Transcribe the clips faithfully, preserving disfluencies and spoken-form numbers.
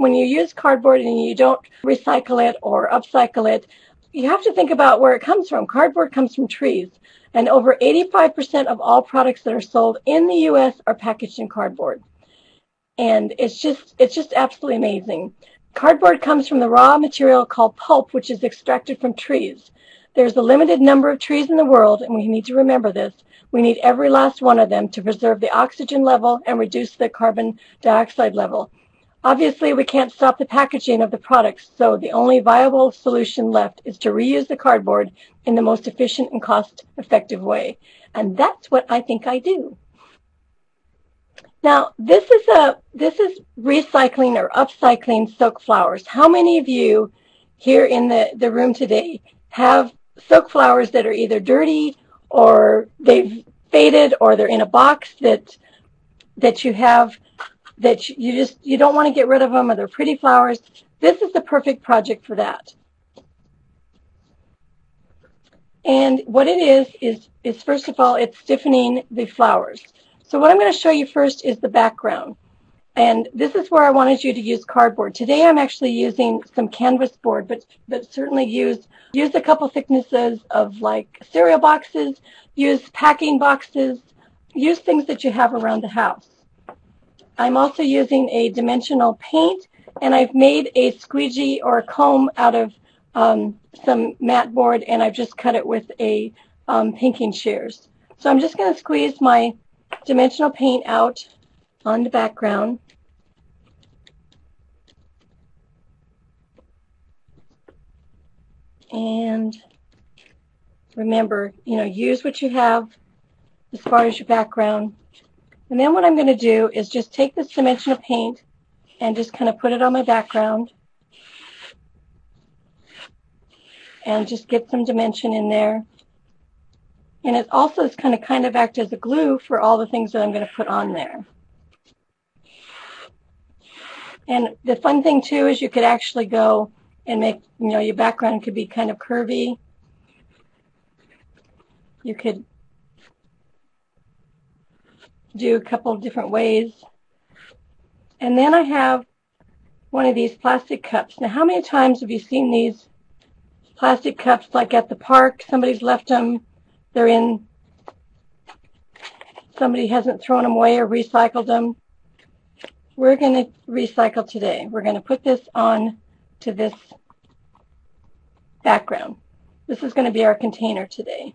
when you use cardboard and you don't recycle it or upcycle it, you have to think about where it comes from. Cardboard comes from trees, and over eighty-five percent of all products that are sold in the U S are packaged in cardboard. And it's just, it's just absolutely amazing. Cardboard comes from the raw material called pulp, which is extracted from trees. There's a limited number of trees in the world, and we need to remember this. We need every last one of them to preserve the oxygen level and reduce the carbon dioxide level. Obviously, we can't stop the packaging of the products, so the only viable solution left is to reuse the cardboard in the most efficient and cost-effective way. And that's what I think I do. Now, this is a this is recycling or upcycling silk flowers. How many of you here in the, the room today have silk flowers that are either dirty or they've faded or they're in a box that that you have that you just you don't want to get rid of them, or they're pretty flowers? This is the perfect project for that. And what it is is is first of all, it's stiffening the flowers. So what I'm going to show you first is the background. And this is where I wanted you to use cardboard. Today I'm actually using some canvas board, but, but certainly use, use a couple thicknesses of like cereal boxes, use packing boxes, use things that you have around the house. I'm also using a dimensional paint, and I've made a squeegee or a comb out of um, some mat board, and I've just cut it with a um, pinking shears. So I'm just going to squeeze my dimensional paint out on the background. And remember, you know, use what you have as far as your background. And then what I'm going to do is just take this dimensional paint and just kind of put it on my background and just get some dimension in there. And it also is kind of kind of act as a glue for all the things that I'm going to put on there. And the fun thing too is you could actually go and make, you know, your background could be kind of curvy. You could do a couple of different ways. And then I have one of these plastic cups. Now, how many times have you seen these plastic cups like at the park? Somebody's left them. They're in, somebody hasn't thrown them away or recycled them. We're going to recycle today. We're going to put this on to this background. This is going to be our container today.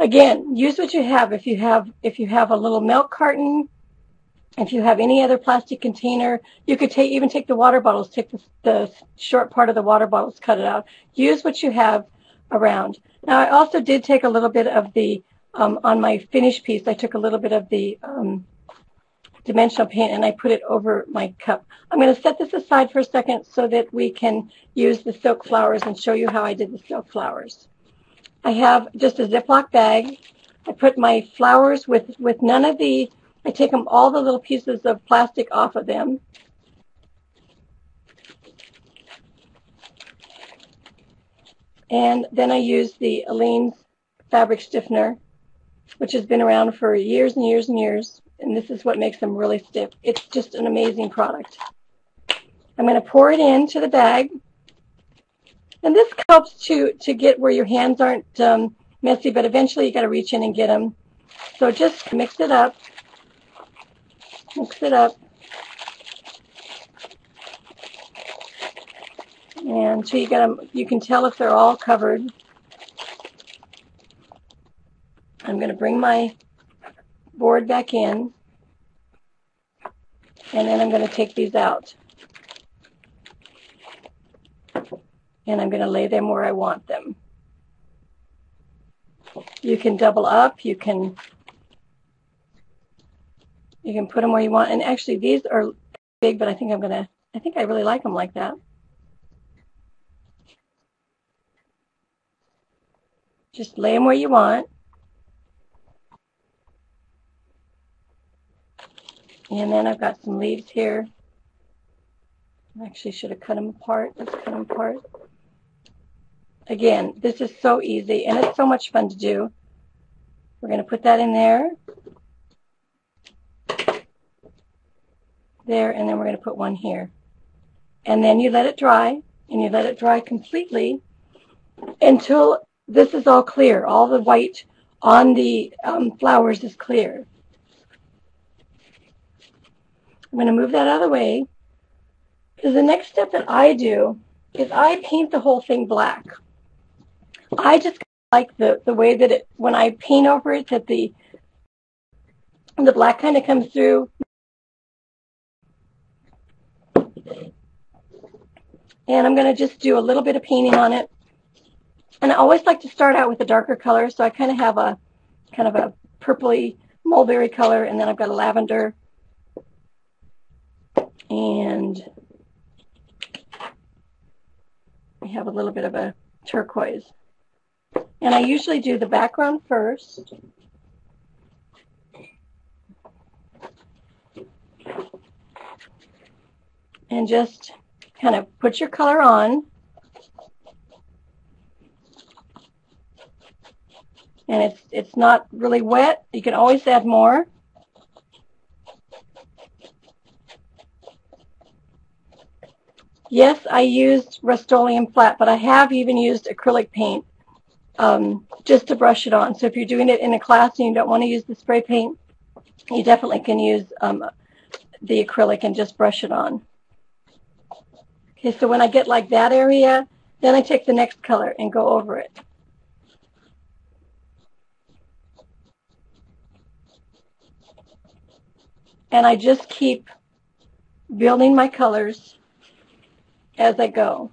Again, use what you have. If you have, if you have a little milk carton, if you have any other plastic container, you could take, even take the water bottles, take the, the short part of the water bottles, cut it out. Use what you have around. Now, I also did take a little bit of the, um, on my finished piece, I took a little bit of the um, dimensional paint and I put it over my cup. I'm going to set this aside for a second so that we can use the silk flowers and show you how I did the silk flowers. I have just a Ziploc bag. I put my flowers with, with none of the, I take them all the little pieces of plastic off of them. And then I use the Aleene's fabric stiffener, which has been around for years and years and years. And this is what makes them really stiff. It's just an amazing product. I'm going to pour it into the bag. And this helps to, to get where your hands aren't um, messy, but eventually you got to reach in and get them. So just mix it up. Mix it up. And so you got them, you can tell if they're all covered. I'm going to bring my board back in, and then I'm going to take these out. And I'm going to lay them where I want them. You can double up, you can you can put them where you want. And actually these are big, but I think I'm going to I think I really like them like that. Just lay them where you want. And then I've got some leaves here. I actually should have cut them apart. Let's cut them apart. Again, this is so easy, and it's so much fun to do. We're going to put that in there. There, and then we're going to put one here. and then you let it dry, and you let it dry completely until this is all clear. All the white on the um, flowers is clear. I'm going to move that out of the way, because the next step that I do is I paint the whole thing black. I just like the, the way that it, when I paint over it, that the, the black kind of comes through. And I'm going to just do a little bit of painting on it. And I always like to start out with a darker color, so I kind of have a kind of a purpley mulberry color, and then I've got a lavender. And I have a little bit of a turquoise. And I usually do the background first. And just kind of put your color on. And it's, it's not really wet. You can always add more. Yes, I used Rust-Oleum flat, but I have even used acrylic paint um, just to brush it on. So if you're doing it in a class and you don't want to use the spray paint, you definitely can use um, the acrylic and just brush it on. Okay, so when I get like that area, then I take the next color and go over it. And I just keep building my colors as I go.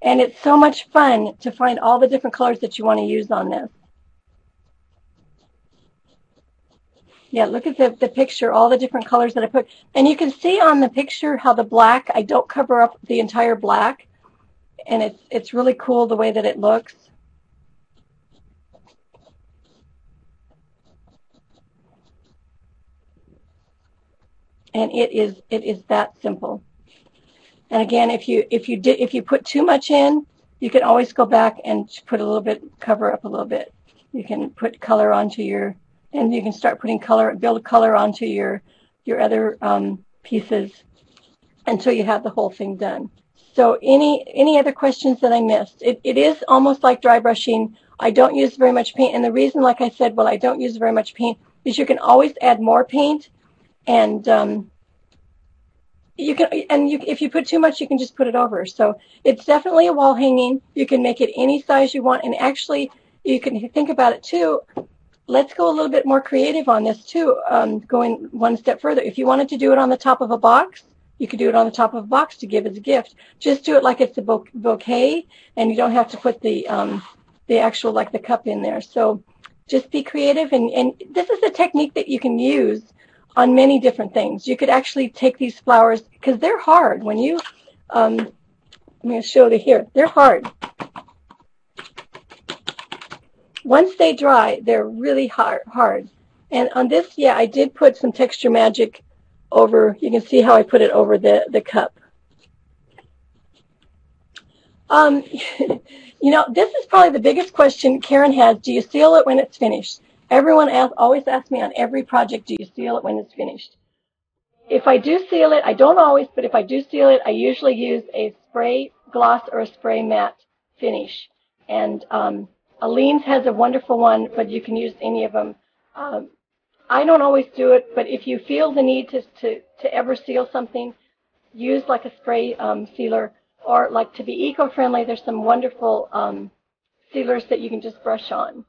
And it's so much fun to find all the different colors that you want to use on this. Yeah, look at the, the picture, all the different colors that I put. And you can see on the picture how the black, I don't cover up the entire black. And it's, it's really cool the way that it looks. And it is, it is that simple. And again, if you if you did if you put too much in, you can always go back and put a little bit, cover up a little bit. You can put color onto your, and you can start putting color, build color onto your your other um, pieces until you have the whole thing done. So any any other questions that I missed? It it is almost like dry brushing. I don't use very much paint, and the reason, like I said, well, I don't use very much paint is you can always add more paint, and um, You can, and you, if you put too much, you can just put it over. So it's definitely a wall hanging. You can make it any size you want. And actually, you can think about it too. Let's go a little bit more creative on this too, um, going one step further. If you wanted to do it on the top of a box, you could do it on the top of a box to give as a gift. Just do it like it's a bou bouquet, and you don't have to put the, um, the actual, like the cup in there. So just be creative. And, and this is a technique that you can use on many different things. You could actually take these flowers, because they're hard. When you, um, I'm going to show you here, they're hard. Once they dry, they're really hard. hard. And on this, yeah, I did put some Texture Magic over. You can see how I put it over the, the cup. Um, you know, this is probably the biggest question Karen has. Do you seal it when it's finished? Everyone asks, always asks me on every project, do you seal it when it's finished? If I do seal it, I don't always, but if I do seal it, I usually use a spray gloss or a spray matte finish. And um, Aleene's has a wonderful one, but you can use any of them. Um, I don't always do it, but if you feel the need to, to, to ever seal something, use like a spray um, sealer. Or like to be eco-friendly, there's some wonderful um, sealers that you can just brush on.